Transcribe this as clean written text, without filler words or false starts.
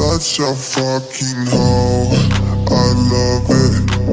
such a fucking hoe. I love it.